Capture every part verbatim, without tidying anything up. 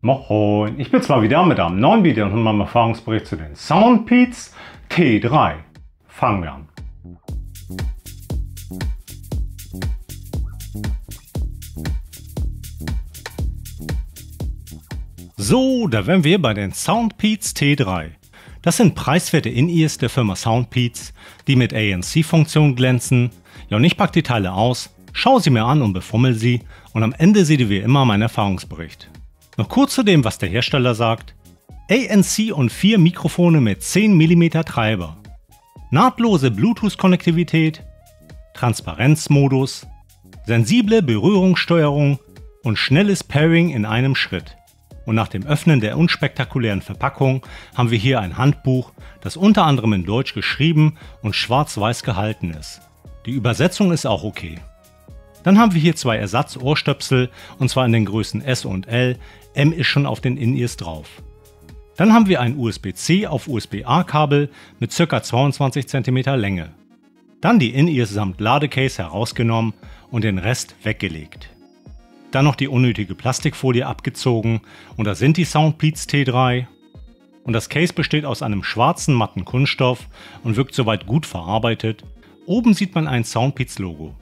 Moin, ich bin zwar wieder mit einem neuen Video und meinem Erfahrungsbericht zu den Soundpeats T drei. Fangen wir an. So, da wären wir bei den Soundpeats T drei. Das sind preiswerte In-Ears der Firma Soundpeats, die mit A N C-Funktion glänzen. Ja, und ich packe die Teile aus, schaue sie mir an und befummel sie und am Ende seht ihr wie immer meinen Erfahrungsbericht. Noch kurz zu dem, was der Hersteller sagt. A N C und vier Mikrofone mit zehn Millimeter Treiber. Nahtlose Bluetooth-Konnektivität, Transparenzmodus, sensible Berührungssteuerung und schnelles Pairing in einem Schritt. Und nach dem Öffnen der unspektakulären Verpackung haben wir hier ein Handbuch, das unter anderem in Deutsch geschrieben und schwarz-weiß gehalten ist. Die Übersetzung ist auch okay. Dann haben wir hier zwei Ersatzohrstöpsel, und zwar in den Größen S und L, M ist schon auf den In-Ears drauf. Dann haben wir ein U S B C auf U S B A Kabel mit ca. zweiundzwanzig Zentimeter Länge. Dann die In-Ears samt Ladecase herausgenommen und den Rest weggelegt. Dann noch die unnötige Plastikfolie abgezogen und da sind die Soundpeats T drei. Und das Case besteht aus einem schwarzen matten Kunststoff und wirkt soweit gut verarbeitet. Oben sieht man ein Soundpeats Logo.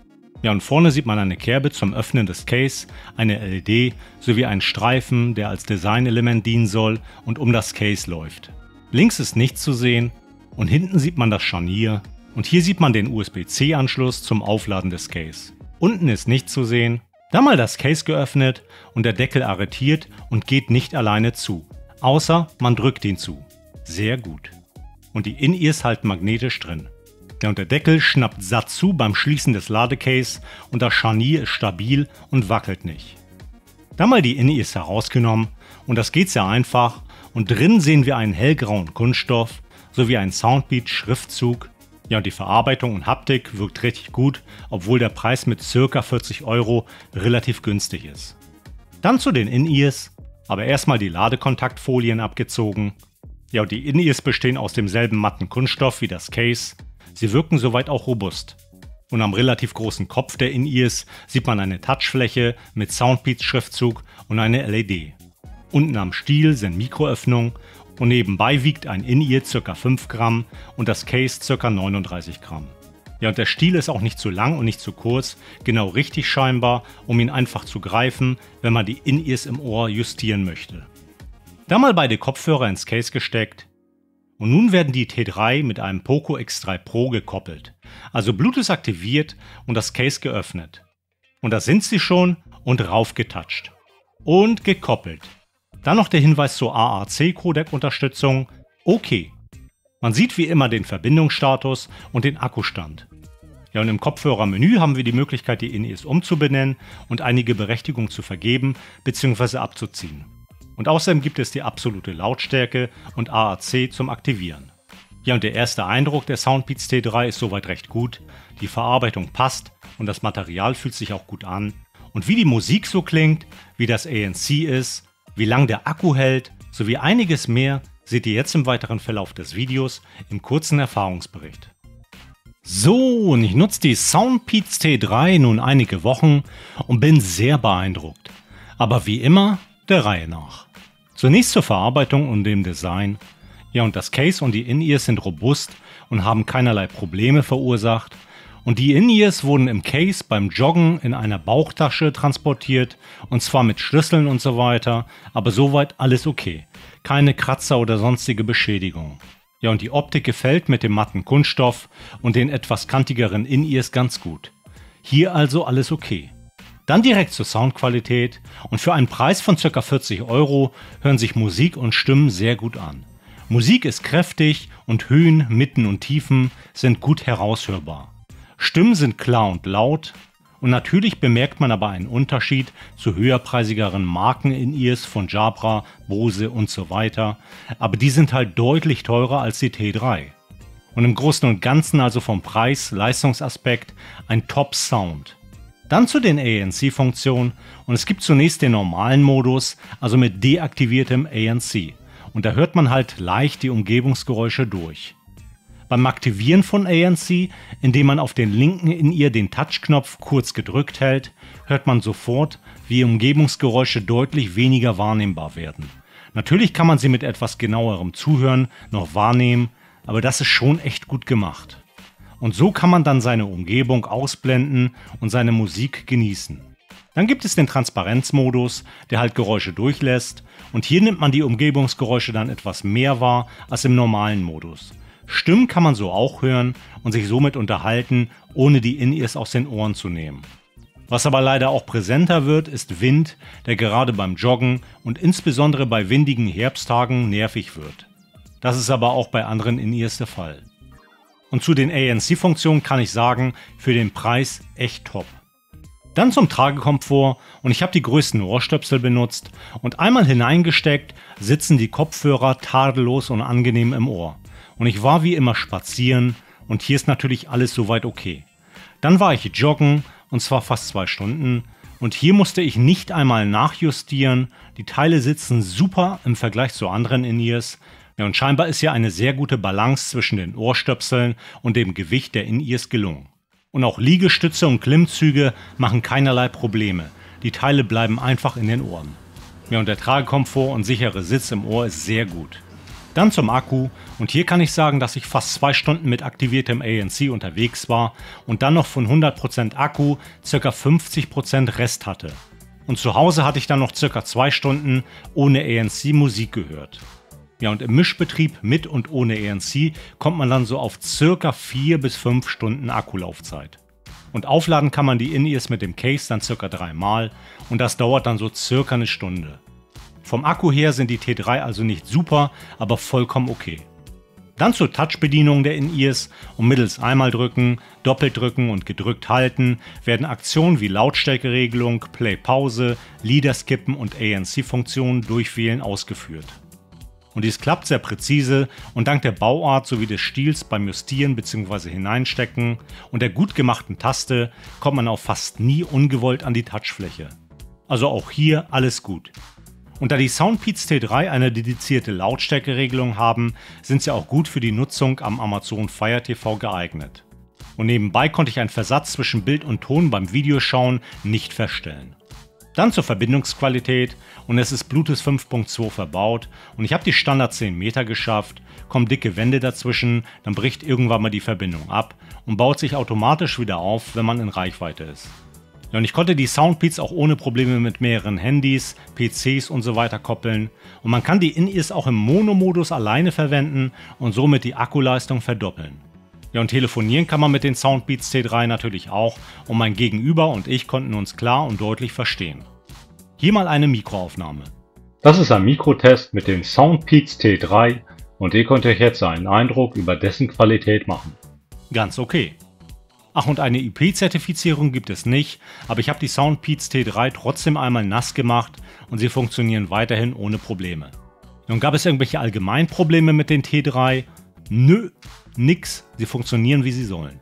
Ja, und vorne sieht man eine Kerbe zum Öffnen des Case, eine L E D sowie einen Streifen, der als Designelement dienen soll und um das Case läuft. Links ist nichts zu sehen und hinten sieht man das Scharnier und hier sieht man den U S B C-Anschluss zum Aufladen des Case. Unten ist nichts zu sehen, dann mal das Case geöffnet und der Deckel arretiert und geht nicht alleine zu, außer man drückt ihn zu. Sehr gut. Und die In-Ears halten magnetisch drin. Ja, und der Deckel schnappt satt zu beim Schließen des Ladecase und das Scharnier ist stabil und wackelt nicht. Dann mal die In-Ears herausgenommen und das geht sehr einfach und drin sehen wir einen hellgrauen Kunststoff sowie einen Soundbeat-Schriftzug. Ja, und die Verarbeitung und Haptik wirkt richtig gut, obwohl der Preis mit ca. vierzig Euro relativ günstig ist. Dann zu den In-Ears, aber erstmal die Ladekontaktfolien abgezogen. Ja, und die In-Ears bestehen aus demselben matten Kunststoff wie das Case. Sie wirken soweit auch robust. Und am relativ großen Kopf der In-Ears sieht man eine Touchfläche mit Soundpeats-Schriftzug und eine L E D. Unten am Stiel sind Mikroöffnungen und nebenbei wiegt ein In-Ear ca. fünf Gramm und das Case ca. neununddreißig Gramm. Ja, und der Stiel ist auch nicht zu lang und nicht zu kurz, genau richtig scheinbar, um ihn einfach zu greifen, wenn man die In-Ears im Ohr justieren möchte. Da mal beide Kopfhörer ins Case gesteckt. Und nun werden die T drei mit einem Poco X drei Pro gekoppelt, also Bluetooth aktiviert und das Case geöffnet. Und da sind sie schon und raufgetatscht. Und gekoppelt. Dann noch der Hinweis zur A A C-Codec-Unterstützung. Okay. Man sieht wie immer den Verbindungsstatus und den Akkustand. Ja, und im Kopfhörermenü haben wir die Möglichkeit, die In-Ears umzubenennen und einige Berechtigungen zu vergeben bzw. abzuziehen. Und außerdem gibt es die absolute Lautstärke und A A C zum Aktivieren. Ja, und der erste Eindruck der Soundpeats T drei ist soweit recht gut. Die Verarbeitung passt und das Material fühlt sich auch gut an. Und wie die Musik so klingt, wie das A N C ist, wie lang der Akku hält, sowie einiges mehr seht ihr jetzt im weiteren Verlauf des Videos im kurzen Erfahrungsbericht. So, und ich nutze die Soundpeats T drei nun einige Wochen und bin sehr beeindruckt. Aber wie immer der Reihe nach. Zunächst zur Verarbeitung und dem Design. Ja, und das Case und die In-Ears sind robust und haben keinerlei Probleme verursacht. Und die In-Ears wurden im Case beim Joggen in einer Bauchtasche transportiert und zwar mit Schlüsseln und so weiter, aber soweit alles okay. Keine Kratzer oder sonstige Beschädigung. Ja, und die Optik gefällt mit dem matten Kunststoff und den etwas kantigeren In-Ears ganz gut. Hier also alles okay. Dann direkt zur Soundqualität und für einen Preis von ca. vierzig Euro hören sich Musik und Stimmen sehr gut an. Musik ist kräftig und Höhen, Mitten und Tiefen sind gut heraushörbar. Stimmen sind klar und laut und natürlich bemerkt man aber einen Unterschied zu höherpreisigeren Marken In-Ears von Jabra, Bose und so weiter, aber die sind halt deutlich teurer als die T drei. Und im Großen und Ganzen also vom Preis, Leistungsaspekt ein Top-Sound. Dann zu den A N C-Funktionen und es gibt zunächst den normalen Modus, also mit deaktiviertem A N C und da hört man halt leicht die Umgebungsgeräusche durch. beim Aktivieren von A N C, indem man auf den linken In-Ear den Touch-Knopf kurz gedrückt hält, hört man sofort, wie Umgebungsgeräusche deutlich weniger wahrnehmbar werden. Natürlich kann man sie mit etwas genauerem Zuhören noch wahrnehmen, aber das ist schon echt gut gemacht. Und so kann man dann seine Umgebung ausblenden und seine Musik genießen. Dann gibt es den Transparenzmodus, der halt Geräusche durchlässt, und hier nimmt man die Umgebungsgeräusche dann etwas mehr wahr als im normalen Modus. Stimmen kann man so auch hören und sich somit unterhalten, ohne die In-Ears aus den Ohren zu nehmen. Was aber leider auch präsenter wird, ist Wind, der gerade beim Joggen und insbesondere bei windigen Herbsttagen nervig wird. Das ist aber auch bei anderen In-Ears der Fall. Und zu den A N C-Funktionen kann ich sagen, für den Preis echt top. Dann zum Tragekomfort, und ich habe die größten Ohrstöpsel benutzt und einmal hineingesteckt, sitzen die Kopfhörer tadellos und angenehm im Ohr. Und ich war wie immer spazieren und hier ist natürlich alles soweit okay. Dann war ich joggen, und zwar fast zwei Stunden, und hier musste ich nicht einmal nachjustieren, die Teile sitzen super im Vergleich zu anderen In-Ears, ja, und scheinbar ist ja eine sehr gute Balance zwischen den Ohrstöpseln und dem Gewicht der In-Ears gelungen. Und auch Liegestütze und Klimmzüge machen keinerlei Probleme, die Teile bleiben einfach in den Ohren. Ja, und der Tragekomfort und sichere Sitz im Ohr ist sehr gut. Dann zum Akku, und hier kann ich sagen, dass ich fast zwei Stunden mit aktiviertem A N C unterwegs war und dann noch von hundert Prozent Akku ca. fünfzig Prozent Rest hatte. Und zu Hause hatte ich dann noch ca. zwei Stunden ohne A N C Musik gehört. Ja, und im Mischbetrieb mit und ohne A N C kommt man dann so auf ca. vier bis fünf Stunden Akkulaufzeit. Und aufladen kann man die In-Ears mit dem Case dann ca. dreimal, und das dauert dann so circa eine Stunde. Vom Akku her sind die T drei also nicht super, aber vollkommen okay. Dann zur Touch-Bedienung der In-Ears, und mittels einmal drücken, doppelt drücken und gedrückt halten werden Aktionen wie Lautstärkeregelung, Play-Pause, Lieder skippen und A N C-Funktionen durchwählen ausgeführt. Und dies klappt sehr präzise, und dank der Bauart sowie des Stils beim Justieren bzw. hineinstecken und der gut gemachten Taste kommt man auch fast nie ungewollt an die Touchfläche. Also auch hier alles gut. Und da die Soundpeats T drei eine dedizierte Lautstärkeregelung haben, sind sie auch gut für die Nutzung am Amazon Fire T V geeignet. Und nebenbei konnte ich einen Versatz zwischen Bild und Ton beim Videoschauen nicht feststellen. Dann zur Verbindungsqualität, und es ist Bluetooth fünf Punkt zwei verbaut, und ich habe die Standard zehn Meter geschafft, kommen dicke Wände dazwischen, dann bricht irgendwann mal die Verbindung ab und baut sich automatisch wieder auf, wenn man in Reichweite ist. Und ich konnte die Soundpeats auch ohne Probleme mit mehreren Handys, P Cs und so weiter koppeln, und man kann die In-Ears auch im Mono-Modus alleine verwenden und somit die Akkuleistung verdoppeln. Ja, und telefonieren kann man mit den Soundpeats T drei natürlich auch, und mein Gegenüber und ich konnten uns klar und deutlich verstehen. Hier mal eine Mikroaufnahme. Das ist ein Mikrotest mit den Soundpeats T drei, und ihr könnt euch jetzt einen Eindruck über dessen Qualität machen. Ganz okay. Ach, und eine I P-Zertifizierung gibt es nicht, aber ich habe die Soundpeats T drei trotzdem einmal nass gemacht und sie funktionieren weiterhin ohne Probleme. Nun, gab es irgendwelche allgemeinen Probleme mit den T drei? Nö, nix, sie funktionieren wie sie sollen.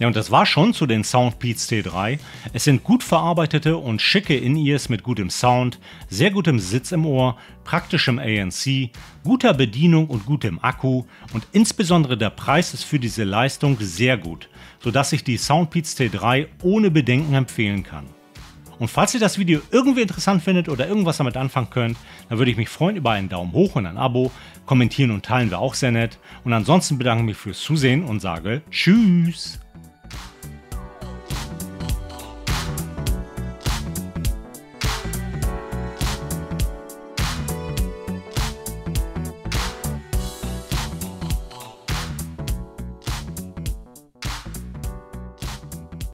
Ja, und das war schon zu den Soundpeats T drei. Es sind gut verarbeitete und schicke In-Ears mit gutem Sound, sehr gutem Sitz im Ohr, praktischem A N C, guter Bedienung und gutem Akku, und insbesondere der Preis ist für diese Leistung sehr gut, sodass ich die Soundpeats T drei ohne Bedenken empfehlen kann. Und falls ihr das Video irgendwie interessant findet oder irgendwas damit anfangen könnt, dann würde ich mich freuen über einen Daumen hoch und ein Abo. Kommentieren und teilen wäre auch sehr nett. Und ansonsten bedanke ich mich fürs Zusehen und sage Tschüss!